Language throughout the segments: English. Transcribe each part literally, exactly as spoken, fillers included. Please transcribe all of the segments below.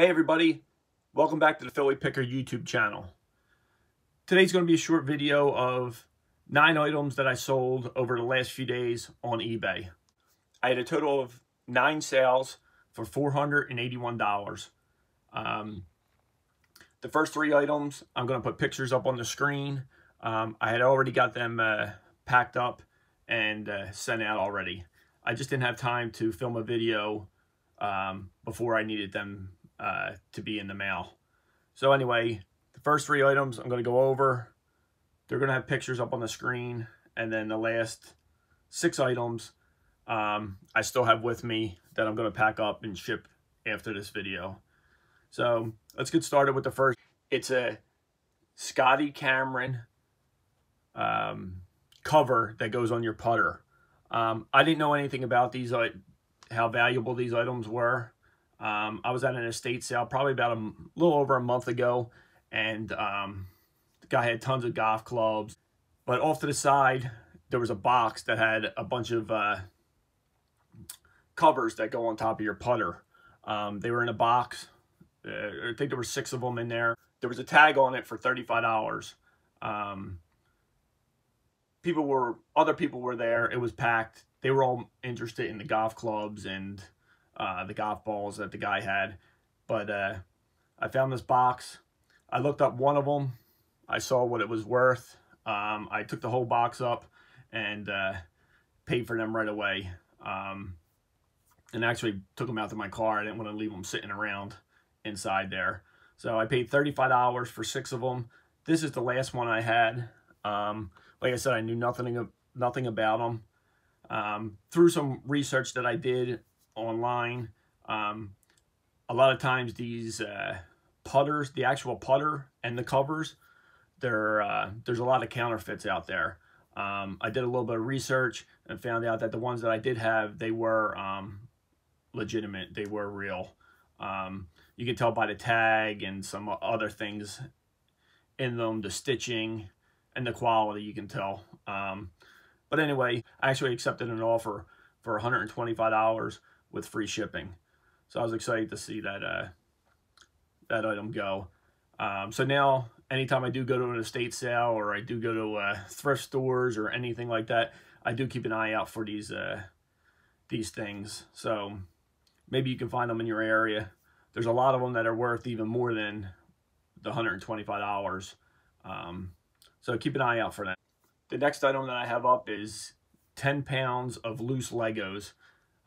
Hey everybody, welcome back to the Philly Picker YouTube channel. Today's going to be a short video of nine items that I sold over the last few days on eBay. I had a total of nine sales for four hundred eighty-one dollars. Um, the first three items, I'm going to put pictures up on the screen. Um, I had already got them uh, packed up and uh, sent out already. I just didn't have time to film a video um, before I needed them uh, to be in the mail. So anyway, the first three items I'm going to go over. They're going to have pictures up on the screen. And then the last six items um, I still have with me that I'm going to pack up and ship after this video. So let's get started with the first. It's a Scotty Cameron um, cover that goes on your putter. Um, I didn't know anything about these, like how valuable these items were. Um, I was at an estate sale probably about a little over a month ago, and um, the guy had tons of golf clubs. But off to the side, there was a box that had a bunch of uh, covers that go on top of your putter. Um, they were in a box. Uh, I think there were six of them in there. There was a tag on it for thirty-five dollars. Um, people were, other people were there. It was packed. They were all interested in the golf clubs and uh, the golf balls that the guy had. But uh, I found this box. I looked up one of them. I saw what it was worth. Um, I took the whole box up and uh, paid for them right away. Um, and actually took them out to my car. I didn't want to leave them sitting around inside there. So I paid thirty-five dollars for six of them. This is the last one I had. Um, like I said, I knew nothing, nothing about them. Um, through some research that I did online, um, a lot of times these uh, putters, the actual putter and the covers, they're, uh, there's a lot of counterfeits out there. Um, I did a little bit of research and found out that the ones that I did have, they were um, legitimate. They were real. Um, you can tell by the tag and some other things in them, the stitching and the quality, you can tell. Um, but anyway, I actually accepted an offer for one hundred twenty-five dollars with free shipping. So I was excited to see that, uh, that item go. Um, so now anytime I do go to an estate sale or I do go to uh, thrift stores or anything like that, I do keep an eye out for these, uh, these things. So maybe you can find them in your area. There's a lot of them that are worth even more than the one hundred twenty-five dollars. Um, so keep an eye out for that. The next item that I have up is ten pounds of loose Legos.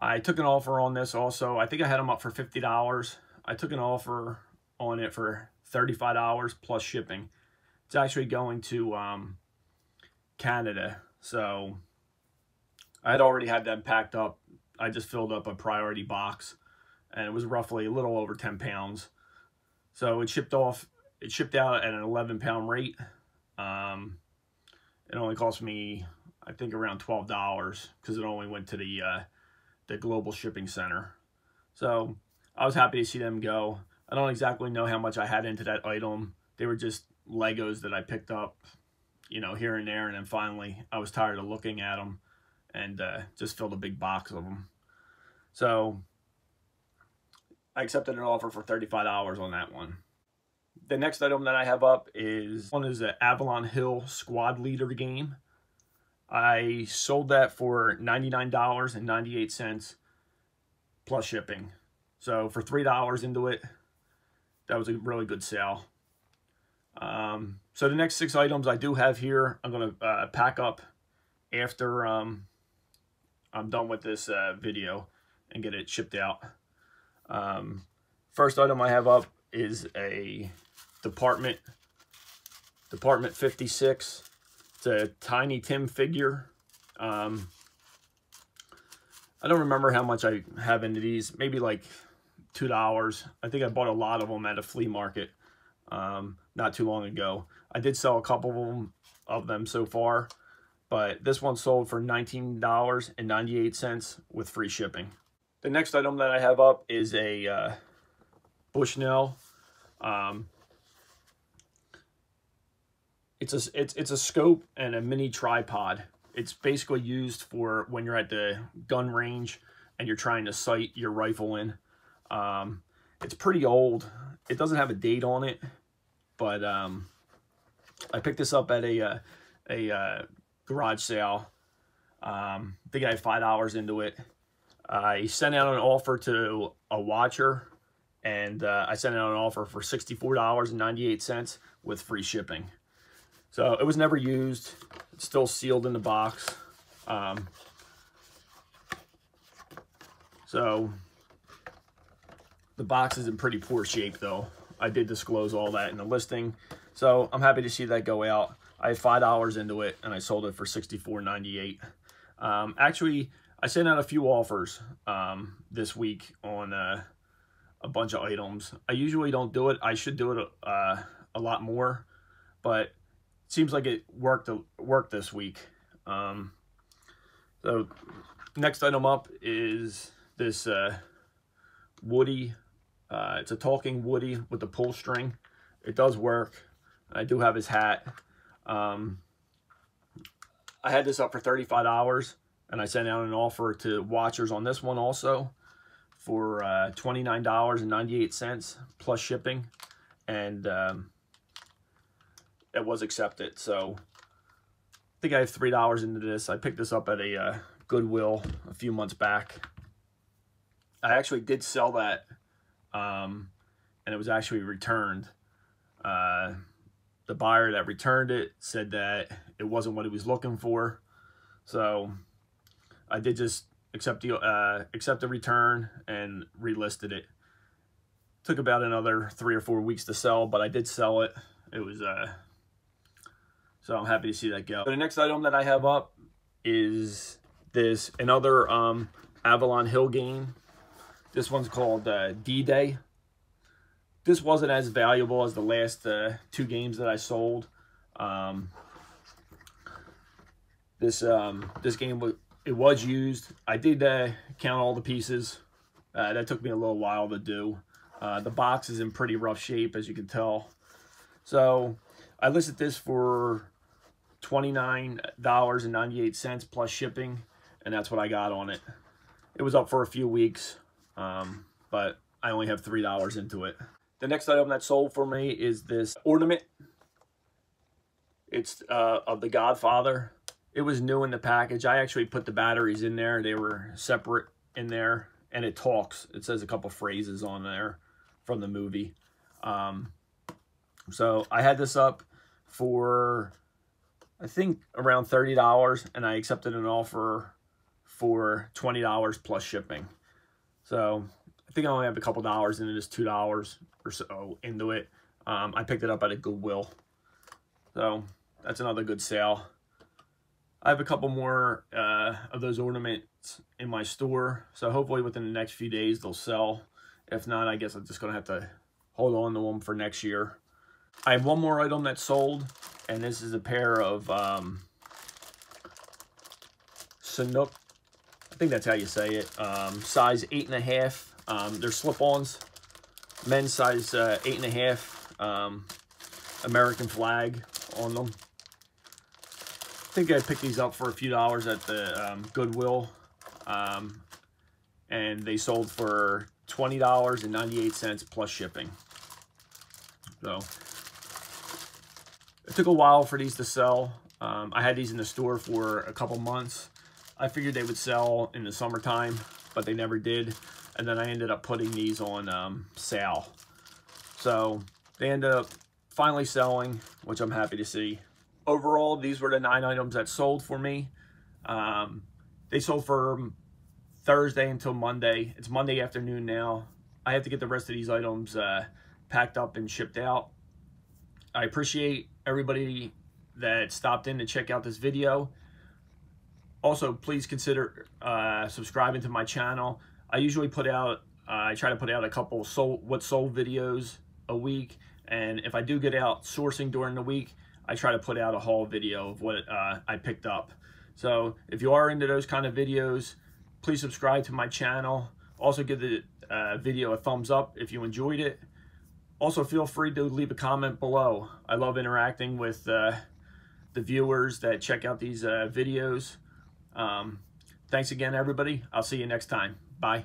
I took an offer on this also. I think I had them up for fifty dollars. I took an offer on it for thirty-five dollars plus shipping. It's actually going to um, Canada. So I had already had them packed up. I just filled up a priority box, and it was roughly a little over ten pounds. So it shipped off, it shipped out at an eleven pound rate. Um, it only cost me, I think, around twelve dollars because it only went to the, uh, the global shipping center. So I was happy to see them go. I don't exactly know how much I had into that item. They were just Legos that I picked up, you know, here and there. And then finally I was tired of looking at them and uh, just filled a big box of them. So I accepted an offer for thirty-five dollars on that one. The next item that I have up is one is an Avalon Hill squad leader game. I sold that for ninety-nine dollars and ninety-eight cents plus shipping. So for three dollars into it, that was a really good sale. Um, so the next six items I do have here, I'm going to uh, pack up after um, I'm done with this uh, video and get it shipped out. Um, first item I have up is a Department Department fifty-six. It's a Tiny Tim figure. Um, I don't remember how much I have into these. Maybe like two dollars. I think I bought a lot of them at a flea market um, not too long ago. I did sell a couple of them, of them so far, but this one sold for nineteen dollars and ninety-eight cents with free shipping. The next item that I have up is a uh, Bushnell. Um, it's a it's it's a scope and a mini tripod. It's basically used for when you're at the gun range and you're trying to sight your rifle in. Um, It's pretty old. It doesn't have a date on it, but um, I picked this up at a uh, a uh, garage sale. Um, I think I had five dollars into it. I sent out an offer to a watcher, and uh, I sent out an offer for sixty-four dollars and ninety-eight cents with free shipping. So it was never used. It's still sealed in the box. Um, so the box is in pretty poor shape, though. I did disclose all that in the listing. So I'm happy to see that go out. I had five dollars into it, and I sold it for sixty-four dollars and ninety-eight cents. Um, actually, I sent out a few offers um, this week on uh, a bunch of items. I usually don't do it. I should do it uh, a lot more, but it seems like it worked, worked this week. Um, so next item up is this uh, Woody. Uh, it's a talking Woody with the pull string. It does work. I do have his hat. Um, I had this up for thirty-five dollars, and I sent out an offer to watchers on this one also for uh, twenty-nine dollars and ninety-eight cents plus shipping, and um, it was accepted. So I think I have three dollars into this. I picked this up at a uh, Goodwill a few months back. I actually did sell that, um, and it was actually returned. Uh, the buyer that returned it said that it wasn't what he was looking for. So I did just accept the, uh, accept the return and relisted it. Took about another three or four weeks to sell, but I did sell it. It was, uh, so I'm happy to see that go. So the next item that I have up is this, another um, Avalon Hill game. This one's called uh, D-Day. This wasn't as valuable as the last uh, two games that I sold. Um, this um, this game was it was used. I did uh, count all the pieces. Uh, that took me a little while to do. Uh, the box is in pretty rough shape, as you can tell. So I listed this for twenty-nine dollars and ninety-eight cents plus shipping, and that's what I got on it. It was up for a few weeks, um, but I only have three dollars into it. The next item that sold for me is this ornament. It's uh, of the Godfather. It was new in the package. I actually put the batteries in there. They were separate in there, and it talks. It says a couple phrases on there from the movie. Um, so I had this up for, I think, around thirty dollars, and I accepted an offer for twenty dollars plus shipping. So I think I only have a couple dollars into this, two dollars or so into it. Um, I picked it up at a Goodwill. So that's another good sale. I have a couple more uh, of those ornaments in my store. So hopefully within the next few days they'll sell. If not, I guess I'm just going to have to hold on to them for next year. I have one more item that sold, and this is a pair of um, Sanuk. I think that's how you say it. Um, size eight and a half. Um, they're slip-ons, men's size uh, eight and a half, um, American flag on them. I think I picked these up for a few dollars at the um, Goodwill, um, and they sold for twenty dollars and ninety-eight cents plus shipping. So it took a while for these to sell. Um, I had these in the store for a couple months. I figured they would sell in the summertime, but they never did. And then I ended up putting these on um, sale. So they ended up finally selling, which I'm happy to see. Overall, these were the nine items that sold for me. Um, they sold from Thursday until Monday. It's Monday afternoon now. I have to get the rest of these items uh, packed up and shipped out. I appreciate everybody that stopped in to check out this video. Also, please consider uh, subscribing to my channel. I usually put out, uh, I try to put out a couple sold, what sold videos a week. And if I do get out sourcing during the week, I try to put out a haul video of what uh, I picked up. So if you are into those kind of videos, please subscribe to my channel. Also give the uh, video a thumbs up if you enjoyed it. Also feel free to leave a comment below. I love interacting with uh, the viewers that check out these uh, videos. Um, thanks again, everybody. I'll see you next time. Bye.